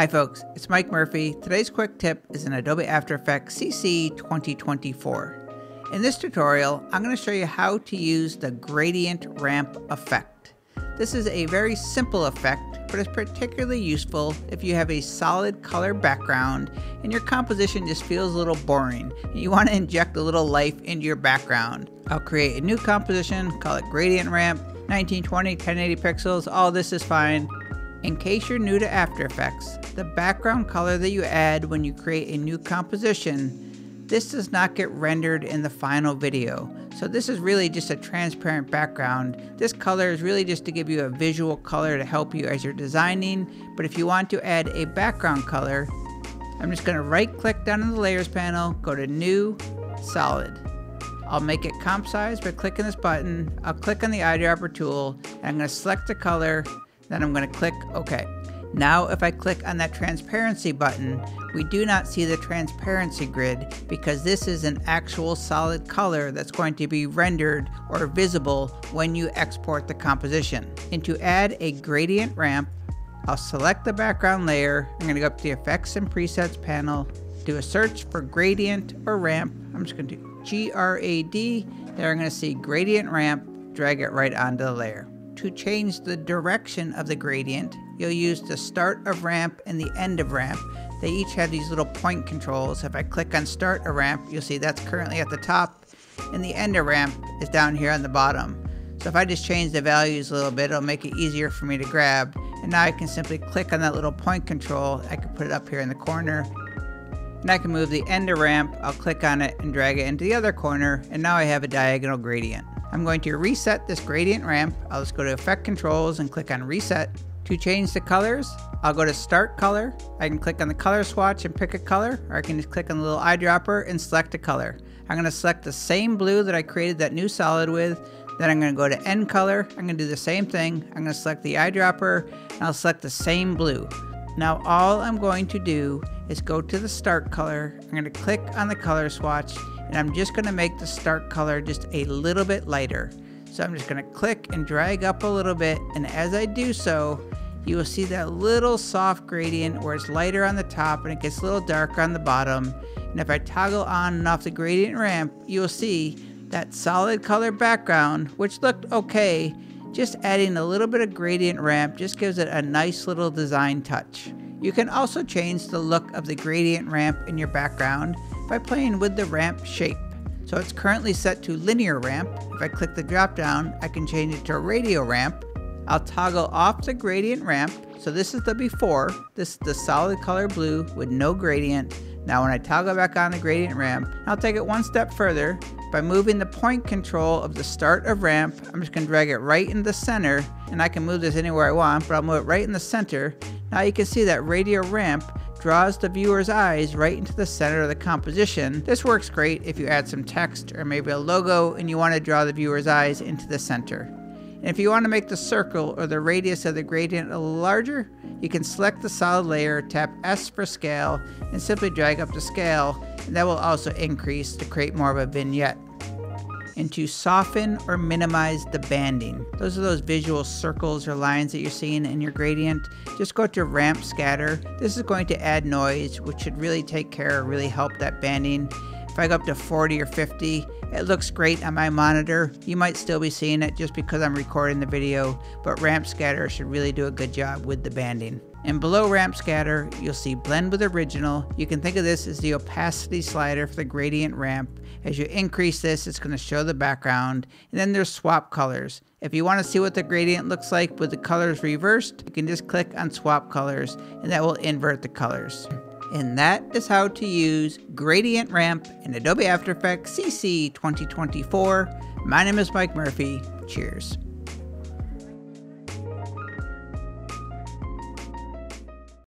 Hi folks, it's Mike Murphy. Today's quick tip is in Adobe After Effects CC 2024. In this tutorial, I'm going to show you how to use the gradient ramp effect. This is a very simple effect, but it's particularly useful if you have a solid color background and your composition just feels a little boring and you want to inject a little life into your background. I'll create a new composition, call it Gradient Ramp, 1920, 1080 pixels, all this is fine. In case you're new to After Effects, the background color that you add when you create a new composition, this does not get rendered in the final video. So this is really just a transparent background. This color is really just to give you a visual color to help you as you're designing. But if you want to add a background color, I'm just going to right click down in the layers panel, go to new, solid. I'll make it comp size by clicking this button. I'll click on the eyedropper tool and I'm going to select the color. Then I'm going to click OK. Now if I click on that transparency button, we do not see the transparency grid because this is an actual solid color that's going to be rendered or visible when you export the composition. And to add a gradient ramp, I'll select the background layer. I'm going to go up to the Effects and Presets panel, do a search for gradient or ramp. I'm just going to do G-R-A-D. There I'm going to see gradient ramp, drag it right onto the layer. To change the direction of the gradient, you'll use the start of ramp and the end of ramp. They each have these little point controls. If I click on start a ramp, you'll see that's currently at the top and the end of ramp is down here on the bottom. So if I just change the values a little bit, it'll make it easier for me to grab. And now I can simply click on that little point control. I can put it up here in the corner. And I can move the end of ramp. I'll click on it and drag it into the other corner. And now I have a diagonal gradient. I'm going to reset this gradient ramp. I'll just go to Effect Controls and click on Reset. To change the colors, I'll go to Start Color. I can click on the color swatch and pick a color, or I can just click on the little eyedropper and select a color. I'm going to select the same blue that I created that new solid with. Then I'm going to go to End Color. I'm going to do the same thing. I'm going to select the eyedropper and I'll select the same blue. Now all I'm going to do is go to the Start Color. I'm going to click on the color swatch. And I'm just going to make the start color just a little bit lighter. So I'm just going to click and drag up a little bit. And as I do so, you will see that little soft gradient where it's lighter on the top and it gets a little darker on the bottom. And if I toggle on and off the gradient ramp, you'll see that solid color background, which looked okay, just adding a little bit of gradient ramp just gives it a nice little design touch. You can also change the look of the gradient ramp in your background by playing with the ramp shape. So it's currently set to linear ramp. If I click the drop down, I can change it to radial ramp. I'll toggle off the gradient ramp. So this is the before, this is the solid color blue with no gradient. Now when I toggle back on the gradient ramp, I'll take it one step further by moving the point control of the start of ramp. I'm just gonna drag it right in the center, and I can move this anywhere I want, but I'll move it right in the center. Now you can see that radial ramp draws the viewer's eyes right into the center of the composition. This works great if you add some text or maybe a logo and you want to draw the viewer's eyes into the center. And if you want to make the circle or the radius of the gradient a little larger, you can select the solid layer, tap S for scale, and simply drag up the scale, and that will also increase to create more of a vignette. And to soften or minimize the banding. Those are those visual circles or lines that you're seeing in your gradient. Just go to Ramp Scatter. This is going to add noise, which should really take care or really help that banding. If I go up to 40 or 50, it looks great on my monitor. You might still be seeing it just because I'm recording the video, but Ramp Scatter should really do a good job with the banding. And below Ramp Scatter, you'll see Blend with Original. You can think of this as the opacity slider for the gradient ramp. As you increase this, it's going to show the background. And then there's Swap Colors. If you want to see what the gradient looks like with the colors reversed, you can just click on Swap Colors, and that will invert the colors. And that is how to use Gradient Ramp in Adobe After Effects CC 2024. My name is Mike Murphy. Cheers.